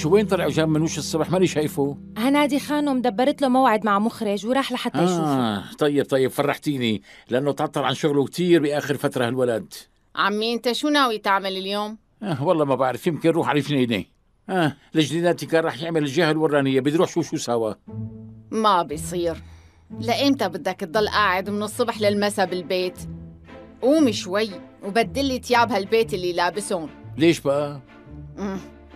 شو وين طلع وجاب منوش الصبح؟ ماني شايفه. هنادي خانم دبرت له موعد مع مخرج وراح لحتى يشوفه. طيب فرحتيني، لأنه تعطل عن شغله كتير بآخر فترة هالولد. عمي أنت شو ناوي تعمل اليوم؟ والله ما بعرف، يمكن روح على فنينة. لجديداتي كان راح يعمل الجهة الورانية، بدي روح شو سوا. ما بيصير، لإمتى بدك تضل قاعد من الصبح للمساء بالبيت؟ قومي شوي وبدلي تياب هالبيت اللي لابسهم. ليش بقى؟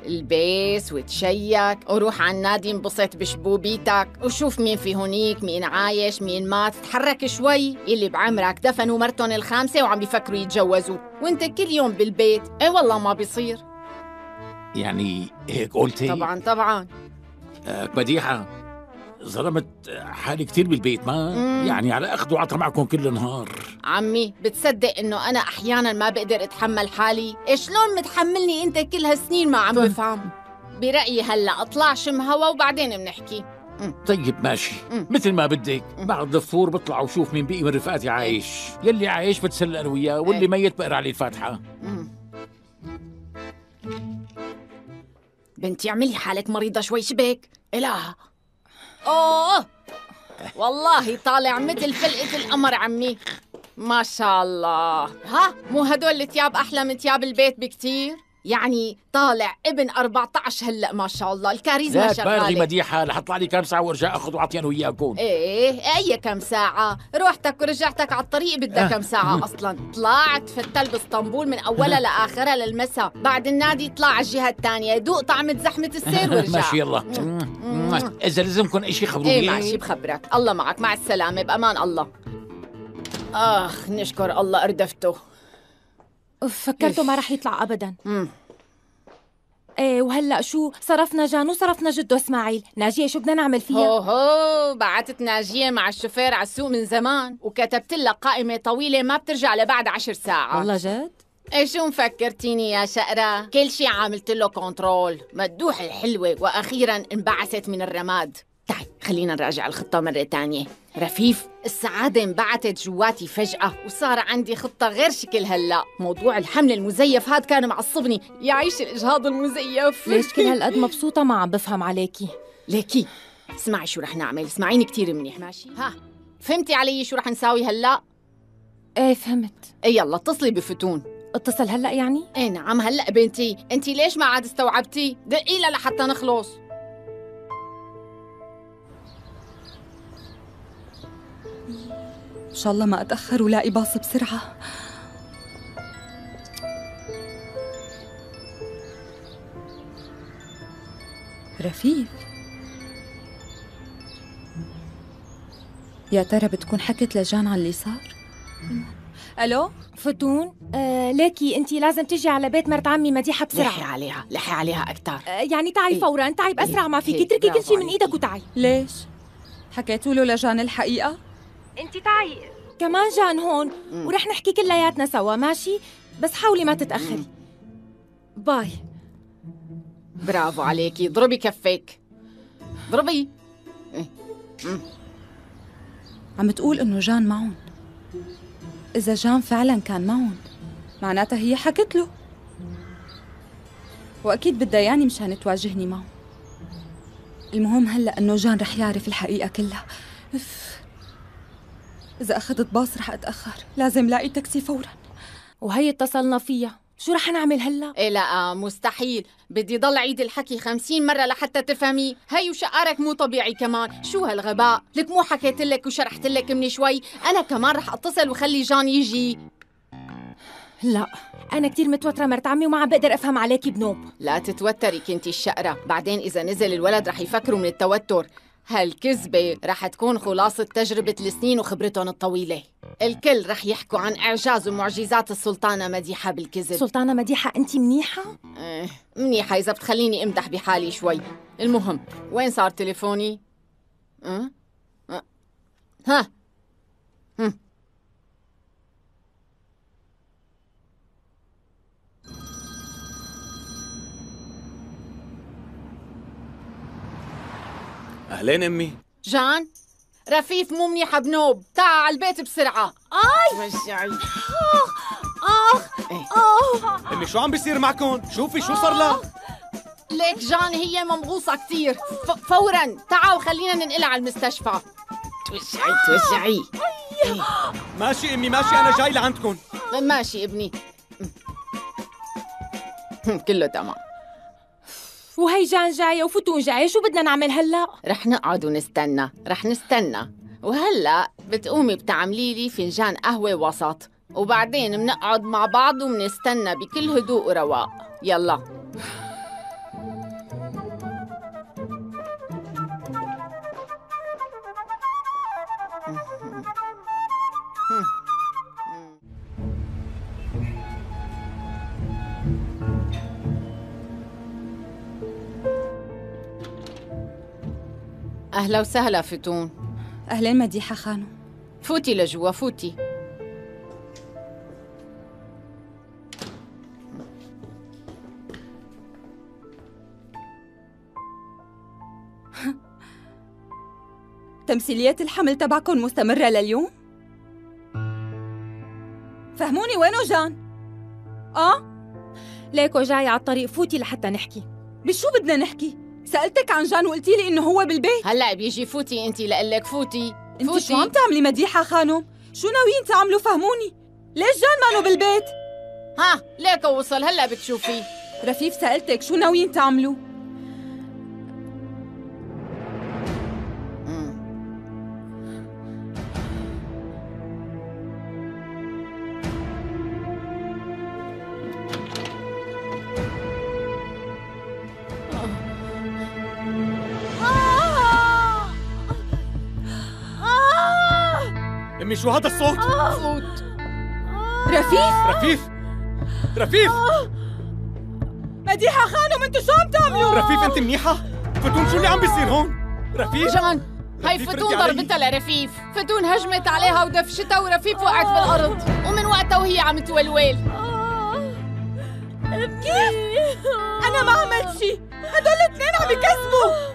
البس وتشيك وروح على النادي انبسط بشبوبيتك وشوف مين في هونيك، مين عايش مين مات، تحرك شوي. اللي بعمرك دفنوا مرتهم الخامسة وعم بيفكروا يتجوزوا وانت كل يوم بالبيت. اي والله ما بيصير. يعني هيك قلتي؟ طبعا بديحة، ظلمت حالي كتير بالبيت ما يعني على أخذ وعطى معكم كل النهار. عمي بتصدق إنه أنا أحياناً ما بقدر أتحمل حالي؟ شلون متحملني أنت كل هالسنين؟ ما عم بفهم. برأيي هلأ أطلع شم هوا وبعدين بنحكي. طيب ماشي، مثل ما بدك. بعد الظهور بطلع وشوف مين بقي من رفقاتي عايش. يلي عايش بتسلى أنا وياه، واللي ميت بقرا عليه الفاتحة. بنتي اعملي حالك مريضة شوي، شبك؟ إله أوه والله طالع مثل فلقة القمر عمي، ما شاء الله. ها مو هدول الثياب أحلى من ثياب البيت بكتير؟ يعني طالع ابن 14 هلأ، ما شاء الله الكاريزما شغالة. لا تبالغي مديحة، رح اطلع لي كم ساعة وارجع اخذ وعطي انا وياكم. ايه اي كم ساعة؟ روحتك ورجعتك على الطريق بدها كم ساعة اصلا؟ طلعت فتل باسطنبول من اولها لاخرها للمساء، بعد النادي طلع على الجهة الثانية، دوق طعمة زحمة السير وارجع. ماشي يلا. اذا لازمكم شيء خبروني. ايه ماشي بخبرك. الله معك، مع السلامة، بامان الله. اخ نشكر الله اردفته. فكرته ما رح يطلع أبداً. إيه وهلأ شو؟ صرفنا جان وصرفنا جده إسماعيل. ناجية شو بدنا نعمل فيها؟ هو بعتت ناجية مع الشوفير على السوق من زمان، وكتبت لها قائمة طويلة ما بترجع لبعد 10 ساعات. والله جد؟ إيه شو مفكرتيني يا شقرة؟ كل شي عملت له كنترول. مدوح الحلوة وأخيراً انبعثت من الرماد. تعي خلينا نراجع الخطة مرة تانية. رفيف السعادة انبعتت جواتي فجأة وصار عندي خطة غير شكل هلأ. موضوع الحمل المزيف هاد كان معصبني، يعيش الإجهاض المزيف. ليش كل هالقد مبسوطة؟ ما عم بفهم عليكي. ليكي اسمعي شو رح نعمل، اسمعيني كتير منيح ماشي؟ ها فهمتي علي شو رح نساوي هلأ؟ ايه فهمت. ايه يلا اتصلي بفتون. اتصل هلأ يعني؟ ايه نعم هلأ بنتي. انتي ليش ما عاد استوعبتي؟ دقي لها لحتى نخلص. إن شاء الله ما أتأخر ولاقي باص بسرعة. رفيف يا ترى بتكون حكت لجان عن اللي صار؟ ألو فتون. ليكي أنتِ لازم تجي على بيت مرت عمي مديحة بسرعة. لحي عليها أكتر. يعني تعي فوراً، تعي بأسرع ما فيكي، اتركي كل شيء من إيدك وتعي. ليش؟ حكيتوا له لجان الحقيقة؟ انتي تعي كمان جان هون ورح نحكي كلياتنا سوا ماشي؟ بس حاولي ما تتأخري. باي. برافو عليكي، ضربي كفيك ضربي. عم تقول انه جان معهم. اذا جان فعلا كان معهم معناتها هي حكت له، واكيد بدها يعني مشان تواجهني معهم. المهم هلا انه جان رح يعرف الحقيقة كلها. إذا أخذت باص رح أتأخر، لازم لاقي تاكسي فوراً. وهي اتصلنا فيها، شو رح نعمل هلأ؟ إيه لا مستحيل، بدي ضل عيد الحكي 50 مرة لحتى تفهمي. هي وشقارك مو طبيعي كمان، شو هالغباء؟ لك مو حكيت لك وشرحت لك من شوي؟ أنا كمان رح أتصل وخلي جان يجي. لا أنا كتير متوترة مرت عمي وما عم بقدر أفهم عليكي بنوب. لا تتوتري كنتي الشقرة، بعدين إذا نزل الولد رح يفكروا من التوتر. هالكذبة رح تكون خلاصة تجربة السنين وخبرتهم الطويلة. الكل رح يحكوا عن إعجاز ومعجزات السلطانة مديحة بالكذب. سلطانة مديحة أنت منيحة؟ إيه منيحة إذا بتخليني أمدح بحالي شوي. المهم وين صار تليفوني؟ ها أهلين أمي. جان رفيف مو منيحة بنوب، تعا على البيت بسرعة. آي توجعي. آخ آخ آخ. أمي شو عم بيصير معكن؟ شوفي شو صار لها. ليك جان هي ممغوصة كتير، فوراً تعا وخلينا ننقلها على المستشفى. توسعي توسعي. ماشي أمي ماشي، أنا جاي لعندكم. ماشي ابني. كله تمام. وهي جان جاية وفتون جاية، شو بدنا نعمل هلأ؟ رح نقعد ونستنى، رح نستنى. وهلأ بتقومي بتعملي لي فنجان قهوة وسط، وبعدين بنقعد مع بعض وبنستنى بكل هدوء ورواق. يلا. أهلا وسهلا فتون. أهلا مديحة خانو. فوتي لجوا فوتي. تمثيليات الحمل تبعكم مستمرة لليوم؟ فهموني وينو جان؟ ليكو جاي على الطريق، فوتي لحتى نحكي. بشو بدنا نحكي؟ سألتك عن جان وقلتي لي إنه هو بالبيت. هلا بيجي فوتي أنت لقلك فوتي. أنت شو عم تعملي مديحة خانم؟ شو ناويين تعملوا فهموني؟ ليش جان مانو بالبيت؟ ها ليكو وصل هلا بتشوفي. رفيف سألتك شو ناويين تعملوا؟ شو هذا الصوت؟ صوت رفيف. رفيف مديحة خانم انتوا شو عم تعملوا؟ رفيف انت منيحة؟ فتون شو اللي عم بيصير هون؟ رفيف جان هي فتون ضربتها لرفيف، فتون هجمت عليها ودفشتها ورفيف وقعت بالارض، ومن وقتها وهي عم تولول. كيف؟ انا ما عملت شيء، هدول الاثنين عم يكذبوا.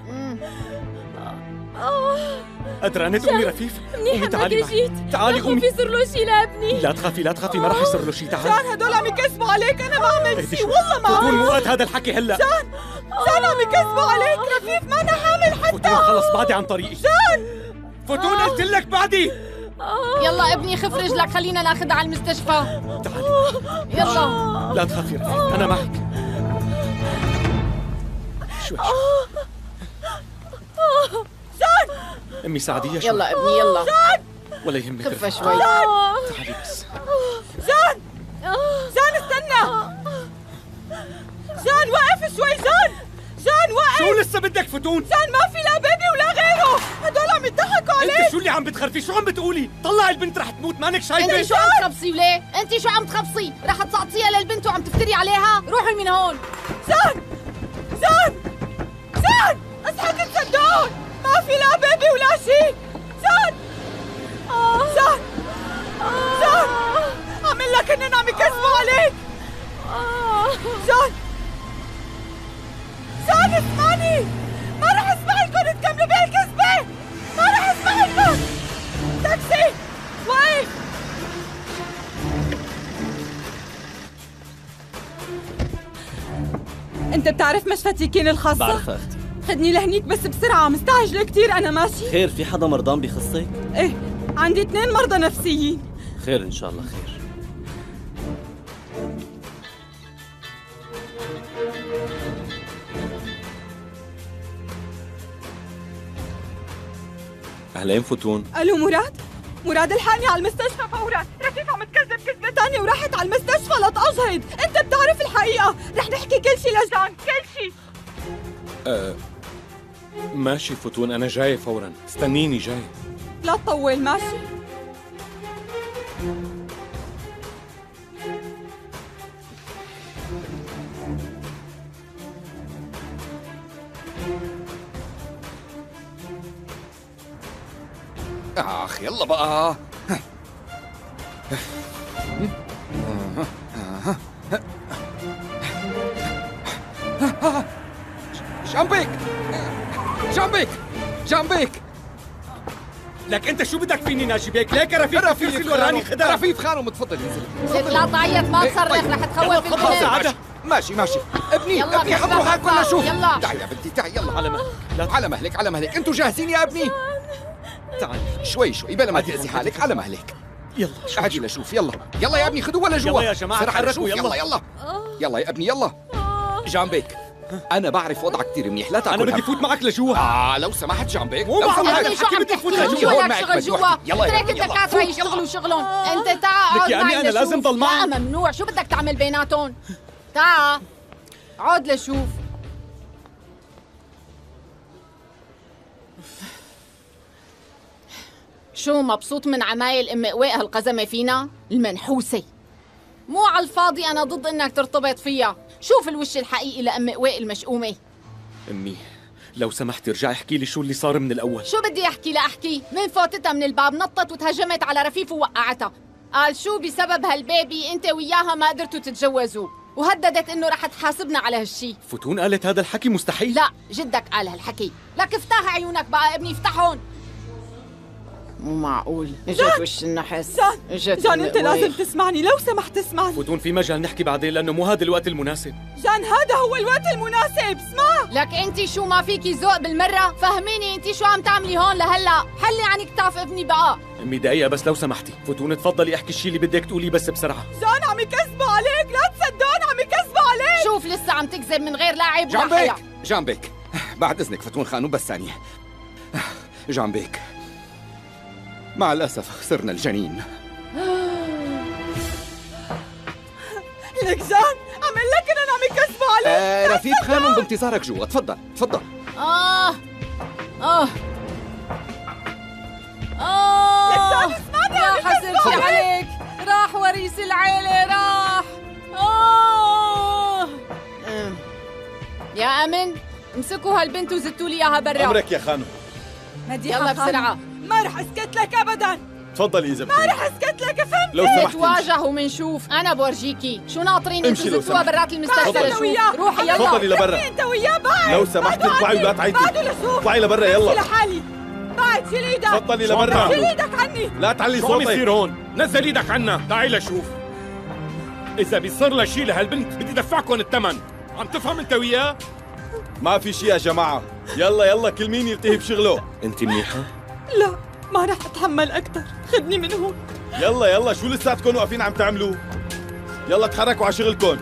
قدرانة تقومي رفيف؟ منيحة تعالي معي. جيت. تعالي قومي. رح يصير له شيء لابني. لا تخافي لا تخافي، ما رح يصير له شيء. تعالي. جان هدول عم يكذبوا عليك، أنا ما عملت شيء والله ما عملت. فتون مو وقت هذا الحكي هلا. جان عم يكذبوا عليك رفيف، ما أنا حامل حتى. فتون خلص بعدي عن طريقي. جان فتون قلت لك بعدي. يلا ابني خف رجلك، خلينا ناخذها على المستشفى. تعالي. يلا. لا تخافي رفيف، أنا معك. شوي. أمي سعدية شو؟ يلا ابني يلا. جان ولا يهمك، خفة شوي. تعالي بس. جان استنى. جان وقف شوي. جان وقف. شو لسه بدك فتون؟ جان ما في لا بيبي ولا غيره، هدول عم يضحكوا عليك. انت شو اللي عم بتخرفي؟ شو عم بتقولي؟ طلع البنت رح تموت، مانك شايفة؟ انت شو عم تخبصي وليه؟ انت شو عم تخبصي؟ رح تسقطيها للبنت وعم تفتري عليها؟ روحي من هون. جان اصحك الصندوق، ما في لا بيبي ولا شيء. جان عم لك انهم عم يكذبوا عليك. جان اسمعني، ما رح اسمح لكم تكملوا بهالكذبة، ما رح اسمح لكم. تاكسي واقف. انت بتعرف مشفى تيكين الخاصة؟ بعرفها اختي. خدني لهنيك بس بسرعة، مستعجلة كتير أنا. ماشي. خير في حدا مرضان بيخصك؟ إيه عندي 2 مرضى نفسيين. خير إن شاء الله خير. أهلين فتون. ألو مراد؟ مراد الحقني على المستشفى فورا، رفيف عم تكذب كذبة تانية وراحت على المستشفى لتأجهض. أنت بتعرف الحقيقة، رح نحكي كل شي لجان، كل شي. ماشي فتون، أنا جاي فوراً، استنيني جاي. لا تطول ماشي. آخ يلا بقى. جنبك جنبك جنبك. لك انت شو بدك فيني ناجي بيك؟ ليك رفيف خانم. رفيف خانم تفضل انزلي. لا تعيط ما تصرخ رح تخوف البنت. ماشي ماشي. ابني ابني حضروها كلنا شوف. تعي يا بنتي تعي يلا على مهلك. لا على مهلك على مهلك. انتوا جاهزين يا ابني؟ تعال شوي شوي بلا ما تأذي حالك على مهلك. يلا عجلة شوف يلا يلا يا ابني خذوا ولا جوا. يا جماعة حركوا يلا يلا يلا يا ابني يلا. جامبيك أنا بعرف وضعك كثير منيح لا تاكل. أنا بدي فوت معك لجوا. لو سمحت جامبيك لو سمحت حكي بدي فوت لجوا هون معك بس وحدي. يلا يا ابني الدكاترة يشتغلوا شغلهم. أنت تعا لك يا أمي أنا لازم ضل معهم. لا ممنوع شو بدك تعمل بيناتهم. تعا عود لشوف. شو مبسوط من عمايل ام قوي هالقزمه فينا المنحوسه؟ مو على الفاضي انا ضد انك ترتبط فيها. شوف الوش الحقيقي لام قوي المشؤومه. امي لو سمحتي ارجعي احكي لي شو اللي صار من الاول. شو بدي احكي؟ لا احكي. من فوتتها من الباب نطت وتهجمت على رفيف ووقعتها. قال شو بسبب هالبيبي انت وياها ما قدرتوا تتجوزوا، وهددت انه رح تحاسبنا على هالشي. فتون قالت هذا الحكي؟ مستحيل. لا جدك قال هالحكي. لك افتح عيونك بقى ابني افتحهم. مو معقول اجت وش النحس. جان انت لازم تسمعني لو سمحت اسمعني. فتون في مجال نحكي بعدين لانه مو هذا الوقت المناسب. جان هذا هو الوقت المناسب. اسمع لك انت شو ما فيكي ذوق بالمره. فهميني انت شو عم تعملي هون لهلا. حلي عن كتاف ابني بقى. امي دقيقه بس لو سمحتي. فتون تفضلي احكي الشيء اللي بدك تقوليه بس بسرعه. جان عم يكذبوا عليك لا تصدقون عم يكذبوا عليك. شوف لسه عم تكذب من غير لاعب. جنبك جنبك بعد اذنك فتون خانو بس ثانيه. جنبك مع الأسف خسرنا الجنين. لك جان عمل لك أنا عم يكذبوا عليك. رفيق خانم بانتظارك جوا تفضل تفضل. لك جان اسمعني عم يكذبوا عليك. راح وريث العيلة راح. يا أمن امسكوا هالبنت وزتوا لي إياها برا. أمرك يا خانم. يلا بسرعة. ما رح اسكت لك ابدا. تفضلي يا زلمه. ما رح اسكت لك فهمتي؟ لو سمحتي تواجه ومنشوف. انا بورجيكي شو ناطرين. امشي لو سمحتي برات المستشفى. روحي يلا تفضلي لبرا انت وياه بعد. لو سمحتي اطلعي ولا تعيطي. اطلعي لبرا يلا. لحالي بعد. شيل ايدك. تفضلي لبرا. شيل ايدك عني. لا تعلي صوتك. شو عم يصير هون؟ نزل ايدك عنا. تعي لشوف. اذا بيصير لها شيء لهالبنت بدي دفعكم الثمن. عم تفهم انت وياه؟ ما في شيء يا جماعه. يلا يلا كل مين يلتهي بشغله. انت منيحه؟ لا ما رح اتحمل اكثر. خدني من هون. يلا يلا شو لساتكم واقفين عم تعملوا؟ يلا تحركوا على شغلكم.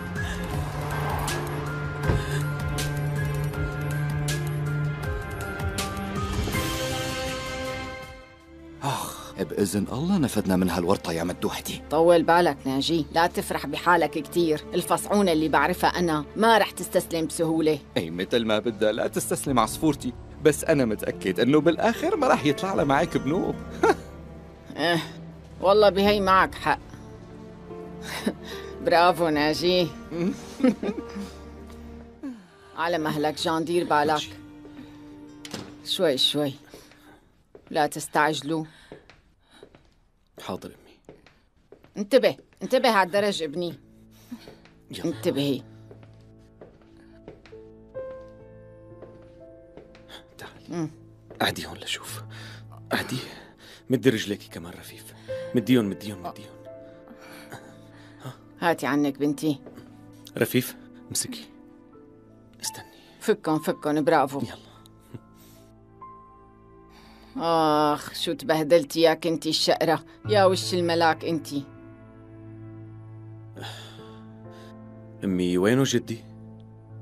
اخ باذن الله نفدنا من هالورطه يا مدوحتي. طول بالك ناجي لا تفرح بحالك كثير. الفصعونه اللي بعرفها انا ما رح تستسلم بسهوله. اي مثل ما بدها لا تستسلم عصفورتي. بس أنا متأكد إنه بالآخر ما راح يطلع لها معك بنوب. إيه والله بهي معك حق. برافو ناجي. على مهلك جان دير بالك. شوي شوي لا تستعجلوا. حاضر أمي. انتبه انتبه هالدرج ابني. انتبهي. قعدي هون لشوف. قعدي مدي رجليكي كمان رفيف. مديهم مديهم مديهم. هاتي عنك بنتي. رفيف امسكي. استني. فكن فكن برافو. يلا. اخ شو تبهدلتي يا كنتي الشقرة. يا وش الملاك انتي. امي وينه جدي؟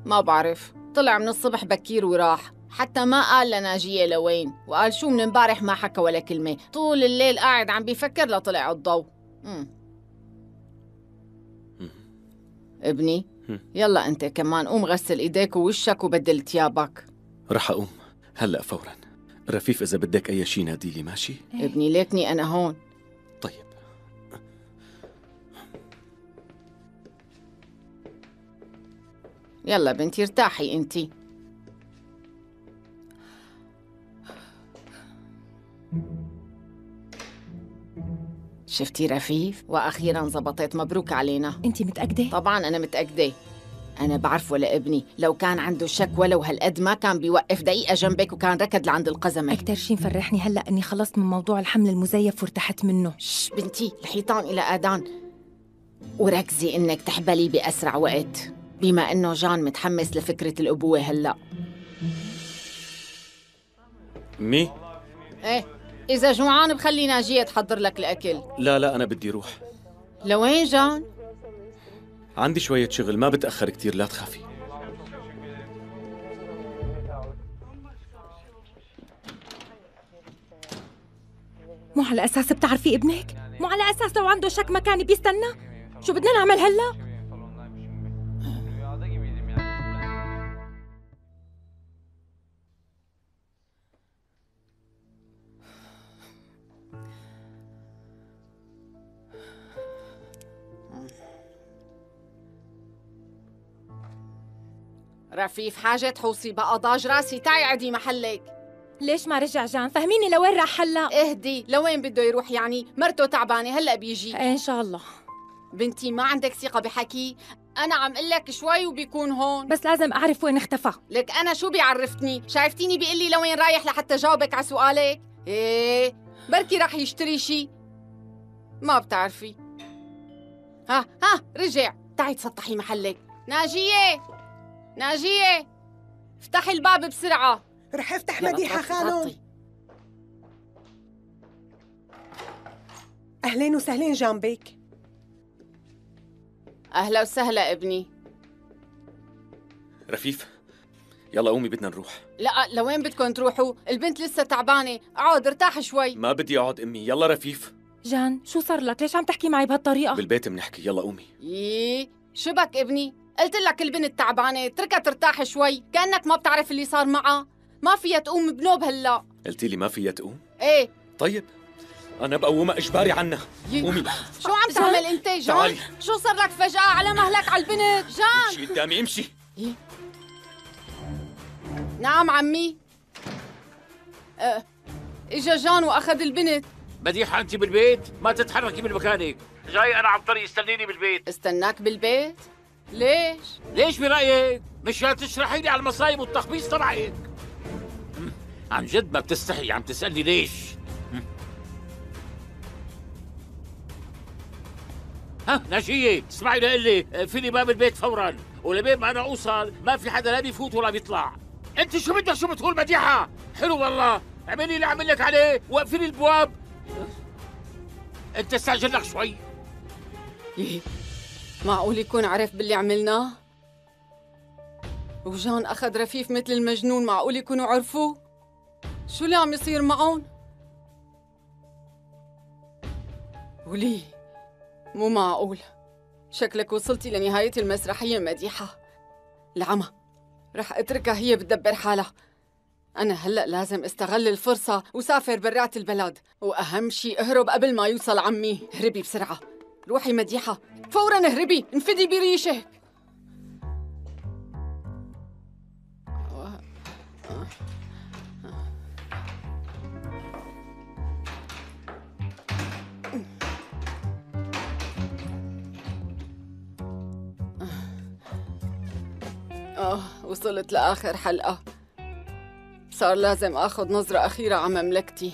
ما بعرف طلع من الصبح بكير وراح. حتى ما قال لناجية لوين، وقال شو من امبارح ما حكى ولا كلمة. طول الليل قاعد عم بيفكر لطلع الضوء. ابني يلا انت كمان قوم غسل ايديك ووشك وبدل ثيابك. رح اقوم هلا فورا. رفيف اذا بدك اي شيء ناديلي ماشي؟ ابني ليتني انا هون. طيب يلا بنتي ارتاحي انتي. شفتي رفيف؟ واخيرا زبطت. مبروك علينا. انت متاكده؟ طبعا انا متاكده. انا بعرف ولا ابني لو كان عنده شك ولو هالقد ما كان بيوقف دقيقه جنبك وكان ركض لعند القزمه. اكثر شيء مفرحني هلا اني خلصت من موضوع الحمل المزيف وارتحت منه. شش بنتي الحيطان الى اذان. وركزي انك تحبلي باسرع وقت. بما إنه جان متحمس لفكرة الأبوة هلأ. أمي؟ إيه، إذا جوعان بخلي ناجية تحضر لك الأكل. لا لا، أنا بدي روح. لوين جان؟ عندي شوية شغل، ما بتأخر كتير، لا تخافي. مو على أساس بتعرفي ابنك؟ مو على أساس لو عنده شك مكاني بيستنى؟ شو بدنا نعمل هلأ؟ رفيف، حاجة تحوصي بقى، ضاج راسي، تعي عدي محلك. ليش ما رجع جان؟ فهميني لوين راح هلا؟ اهدي، لوين بده يروح يعني؟ مرته تعبانة هلا بيجي. ايه ان شاء الله. بنتي ما عندك ثقة بحكي، أنا عم قل لك شوي وبيكون هون. بس لازم أعرف وين اختفى. لك أنا شو بيعرفتني؟ شايفتيني بيقول لي لوين رايح لحتى جاوبك على سؤالك؟ ايه، بركي راح يشتري شي. ما بتعرفي. ها رجع، تعي تسطحي محلك. ناجية، ناجية، افتحي الباب بسرعة. رح افتح مديحة خانم. أهلين وسهلين جان بيك. أهلا وسهلا ابني. رفيف، يلا قومي بدنا نروح. لا، لوين بدكم تروحوا؟ البنت لسه تعبانة، اقعد ارتاح شوي. ما بدي اقعد أمي، يلا رفيف. جان، شو صار لك؟ ليش عم تحكي معي بهالطريقة؟ بالبيت بنحكي، يلا قومي. يي، شبك ابني؟ قلت لك البنت تعبانة، اتركها ترتاح شوي، كأنك ما بتعرف اللي صار معها، ما فيها تقوم بنوب هلا. قلتي لي ما فيها تقوم؟ ايه. طيب، أنا بقومها إجباري عنها، قومي. شو عم تعمل أنت جان؟ تعالي. شو صار لك فجأة؟ على مهلك على البنت، جان. امشي قدامي، امشي. نعم عمي. إجا جان وأخذ البنت. مديحة أنت بالبيت؟ ما تتحركي من مكانك. جاي أنا عم طريق، استنيني بالبيت. استناك بالبيت؟ ليش برأيك؟ مشان تشرحي لي على المصايب والتخبيص تبعك. عن جد ما بتستحي، عم تسألني ليش؟ ها ناجية، اسمعي لقلي، اقفلي باب البيت فورا، ولبين ما أنا أوصل ما في حدا لا بيفوت ولا بيطلع. أنت شو بدك، شو بتقول مديحة؟ حلو والله، اعملي اللي عمل لك عليه واقفلي البواب. أنت استعجل لك شوي. معقول يكون عرف باللي عملناه؟ وجان أخذ رفيف مثل المجنون، معقول يكونوا عرفوه؟ شو اللي عم يصير معهم؟ وليه؟ مو معقول، شكلك وصلتي لنهاية المسرحية مديحة. العمى، رح أتركها هي بتدبر حالها. أنا هلأ لازم استغل الفرصة وسافر برات البلد، وأهم شي أهرب قبل ما يوصل عمي. هربي بسرعة، روحي مديحة، فوراً اهربي، انفدي بريشك. وصلت لآخر حلقة، صار لازم آخذ نظرة أخيرة على مملكتي.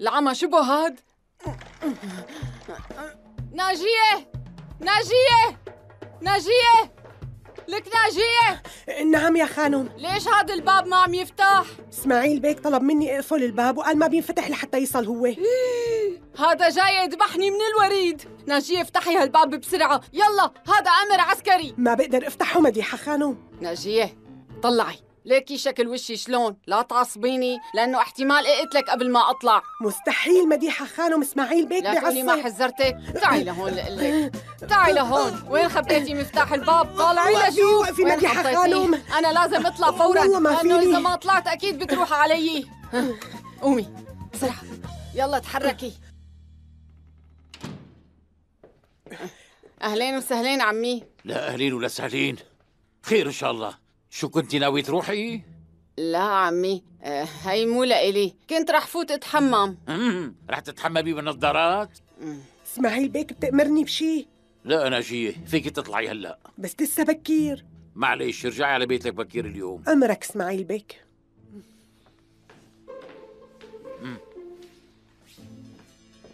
العمى شبه هاد. ناجية، ناجية، ناجية، لك ناجية. نعم يا خانم. ليش هاد الباب ما عم يفتح؟ اسماعيل بيك طلب مني اقفل الباب وقال ما بينفتح لحتى يصل هو. هذا جاي يذبحني من الوريد. ناجية افتحي هالباب بسرعة، يلا، هذا أمر عسكري. ما بقدر افتحه مديحة خانم. ناجية طلعي، ليكي شكل وشي شلون، لا تعصبيني، لأنه احتمال اقتلك قبل ما أطلع. مستحيل مديحة خانم، اسماعيل بيك بيعصب. لا تقولي ما حذرتك. تعي لهون لقلك، تعي لهون. وين خبيتي مفتاح الباب؟ طالعي لشوف. وقفي مديحة خانم، أنا لازم أطلع فوراً، لأنه إذا ما طلعت أكيد بتروح علي. قومي بسرعة، يلا تحركي. أهلين وسهلين عمي. لا أهلين ولا سهلين، خير إن شاء الله. شو كنتي ناوي تروحي؟ لا عمي، هي مو لإلي، كنت رح فوت اتحمم. رح تتحممي بالنظارات؟ اسماعيل بيك بتأمرني بشي؟ لا ناجية، فيكي تطلعي هلا، بس لسه بكير. معليش، رجعي على بيتك بكير اليوم. أمرك اسماعيل بيك.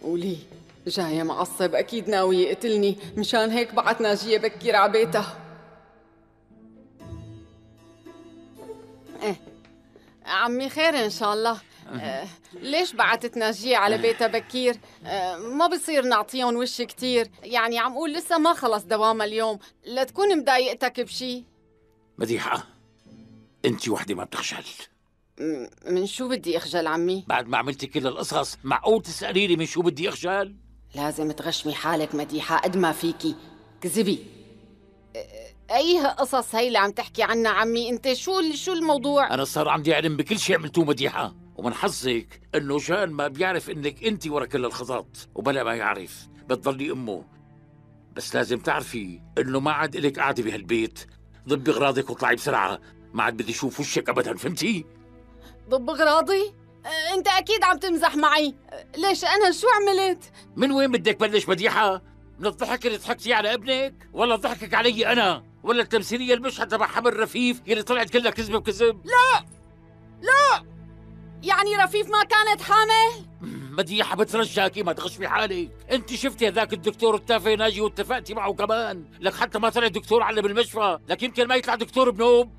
ولي جاية معصب، أكيد ناوي يقتلني، مشان هيك بعت ناجية بكير عبيتها. عمي خير إن شاء الله. ليش بعتت ناجية على بيتها بكير؟ ما بصير نعطيهم وش كتير، يعني عم قول لسه ما خلص دوامها اليوم، لا تكون مضايقتك بشي. مديحة، أنت وحدة ما بتخجل. من شو بدي أخجل عمي؟ بعد ما عملتي كل القصص، معقول تسألي لي من شو بدي أخجل؟ لازم تغشمي حالك مديحة قد ما فيكي، كذبي. أي قصص هي اللي عم تحكي عنها عمي؟ أنت شو الموضوع؟ أنا صار عندي علم بكل شيء عملتوه مديحة، ومن حظك إنه جان ما بيعرف إنك أنت ورا كل الخطط، وبلا ما يعرف بتضلي أمه. بس لازم تعرفي إنه ما عاد إلك قاعدة بهالبيت، ضبي أغراضك وطلعي بسرعة، ما عاد بدي أشوف وشك أبداً، فهمتي؟ ضب أغراضي؟ أنت أكيد عم تمزح معي، ليش أنا شو عملت؟ من وين بدك بلش مديحة؟ من الضحك اللي ضحكتي على ابنك؟ ولا ضحكك علي أنا؟ ولا التمثيلية المشهد تبع حمل رفيف اللي طلعت كلها كذب بكذب؟ لا! لا! يعني رفيف ما كانت حامل؟ مديحة بترجاكي ما تغشمي حالك، أنت شفتي هذاك الدكتور التافه ناجي واتفقتي معه كمان، لك حتى ما طلع دكتور علّى بالمشفى، لك يمكن ما يطلع دكتور بنوب.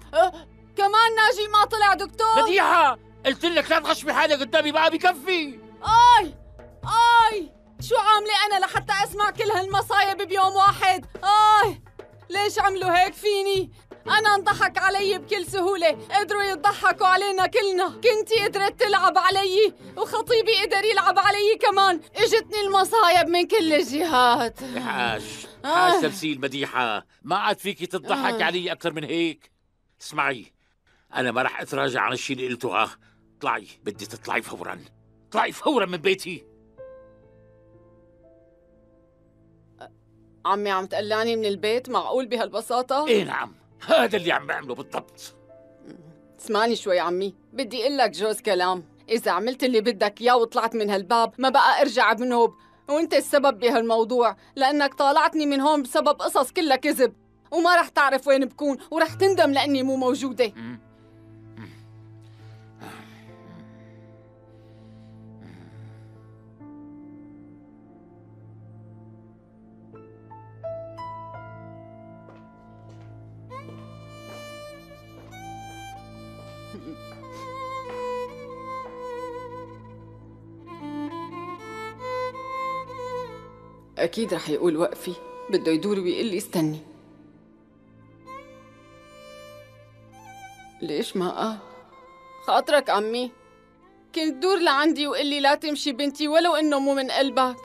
كمان ناجي ما طلع دكتور؟ مديحة قلت لك لا تغشمي حالك قدامي بقى بكفي. آي آي شو عاملة أنا لحتى أسمع كل هالمصايب بيوم واحد؟ آي ليش عملوا هيك فيني؟ أنا انضحك علي بكل سهولة، قدروا يضحكوا علينا كلنا، كنتي قدرت تلعب علي وخطيبي قدر يلعب علي كمان، اجتني المصايب من كل الجهات. حاج تمثيل مديحة، ما عاد فيكي تضحك علي أكثر من هيك. اسمعي، أنا ما رح أتراجع عن الشيء اللي قلته، اطلعي، بدي تطلعي فورا، اطلعي فورا من بيتي. عمي عم تقلعني من البيت؟ معقول بهالبساطة؟ إيه نعم، هذا اللي عم بعمله بالضبط. اسمعني شوي عمي، بدي اقول لك جوز كلام، إذا عملت اللي بدك إياه وطلعت من هالباب ما بقى أرجع بنوب، وأنت السبب بهالموضوع، لأنك طالعتني من هون بسبب قصص كلها كذب، وما رح تعرف وين بكون، ورح تندم لأني مو موجودة. أكيد رح يقول وقفي، بده يدور ويقول لي استني. ليش ما قال؟ خاطرك عمي، كنت دور لعندي وقل لي لا تمشي بنتي ولو إنه مو من قلبك.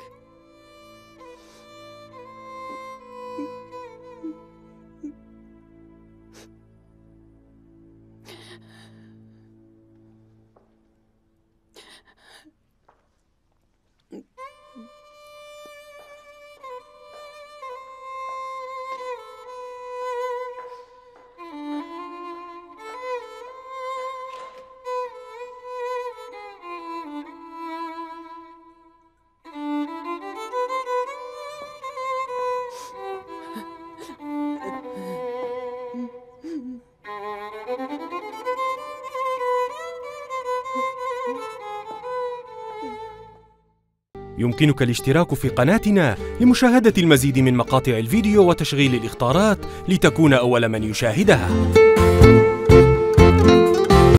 يمكنك الاشتراك في قناتنا لمشاهدة المزيد من مقاطع الفيديو وتشغيل الإخطارات لتكون أول من يشاهدها.